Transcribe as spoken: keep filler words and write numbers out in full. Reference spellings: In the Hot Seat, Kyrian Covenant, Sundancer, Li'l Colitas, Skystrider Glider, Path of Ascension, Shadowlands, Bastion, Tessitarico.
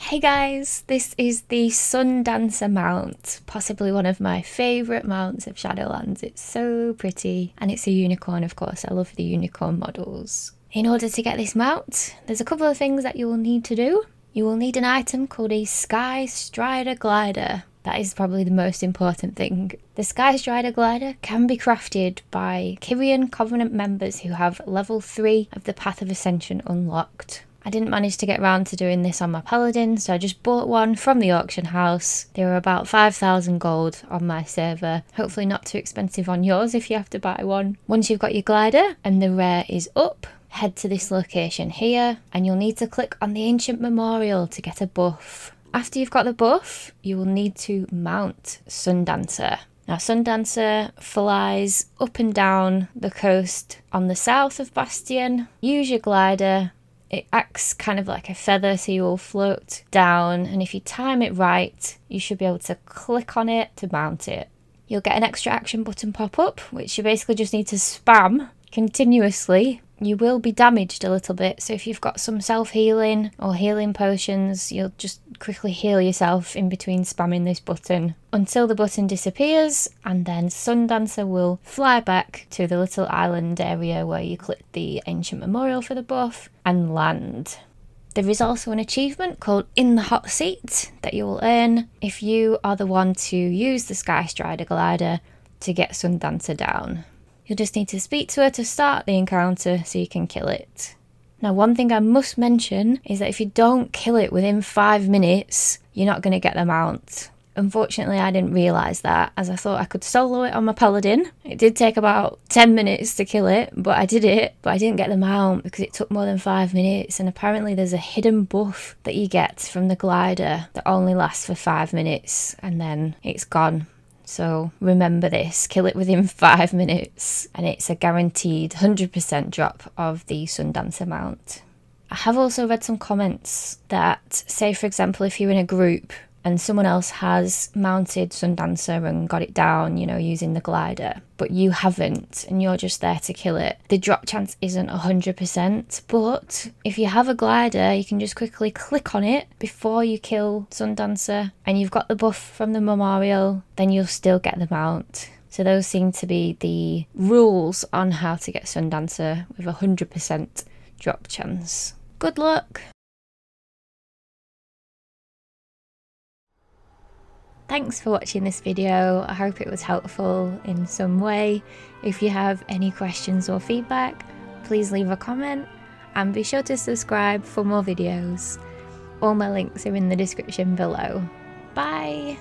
Hey guys, this is the Sundancer mount, possibly one of my favourite mounts of Shadowlands. It's so pretty, and it's a unicorn of course. I love the unicorn models. In order to get this mount, there's a couple of things that you will need to do. You will need an item called a Skystrider Glider. That is probably the most important thing. The Skystrider Glider can be crafted by Kyrian Covenant members who have level three of the Path of Ascension unlocked. I didn't manage to get around to doing this on my paladin, so I just bought one from the auction house. They were about five thousand gold on my server. Hopefully not too expensive on yours if you have to buy one. Once you've got your glider and the rare is up, head to this location here and you'll need to click on the ancient memorial to get a buff. After you've got the buff, you will need to mount Sundancer. Now Sundancer flies up and down the coast on the south of Bastion. Use your glider. It acts kind of like a feather, so you will float down, and if you time it right, you should be able to click on it to mount it. You'll get an extra action button pop up, which you basically just need to spam continuously. You will be damaged a little bit, so if you've got some self-healing or healing potions, you'll just quickly heal yourself in between spamming this button until the button disappears, and then Sundancer will fly back to the little island area where you click the ancient memorial for the buff and land. There is also an achievement called In the Hot Seat that you will earn if you are the one to use the Skystrider Glider to get Sundancer down. You'll just need to speak to her to start the encounter so you can kill it. Now one thing I must mention is that if you don't kill it within five minutes, you're not going to get the mount. Unfortunately I didn't realise that, as I thought I could solo it on my paladin. It did take about ten minutes to kill it, but I did it, but I didn't get the mount because it took more than five minutes, and apparently there's a hidden buff that you get from the glider that only lasts for five minutes and then it's gone. So remember this, kill it within five minutes and it's a guaranteed one hundred percent drop of the Sundancer mount. I have also read some comments that say, for example, if you're in a group and someone else has mounted Sundancer and got it down, you know, using the glider, but you haven't and you're just there to kill it, the drop chance isn't one hundred percent, but if you have a glider, you can just quickly click on it before you kill Sundancer and you've got the buff from the memorial, then you'll still get the mount. So those seem to be the rules on how to get Sundancer with a one hundred percent drop chance. Good luck! Thanks for watching this video. I hope it was helpful in some way. If you have any questions or feedback, please leave a comment and be sure to subscribe for more videos. All my links are in the description below. Bye!